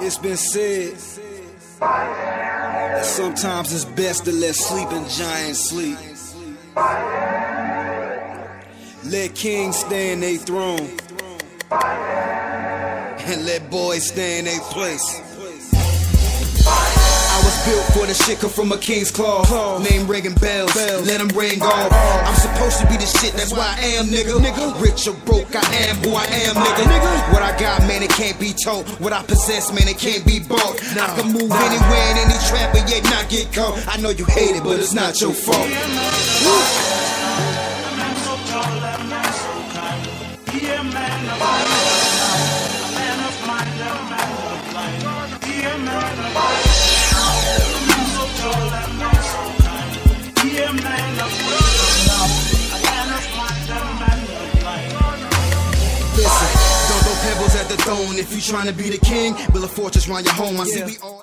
It's been said that sometimes it's best to let sleeping giants sleep. Let kings stay in their throne, and let boys stay in their place. Built for the shit, come from a king's claw. Name ringing bells, let them ring off. I'm supposed to be the shit, that's why I am, nigga. Rich or broke, I am who I am, nigga. What I got, man, it can't be told. What I possess, man, it can't be bought. I can move anywhere in any trap and yet not get caught. I know you hate it, but it's not your fault. I'm so tall, I'm not so kind. Yeah, man, I'm a man of mind, I'm a man of blind. Yeah, man, I'm a listen, don't throw pebbles at the throne. If you tryna be the king, build a fortress round your home. I see we all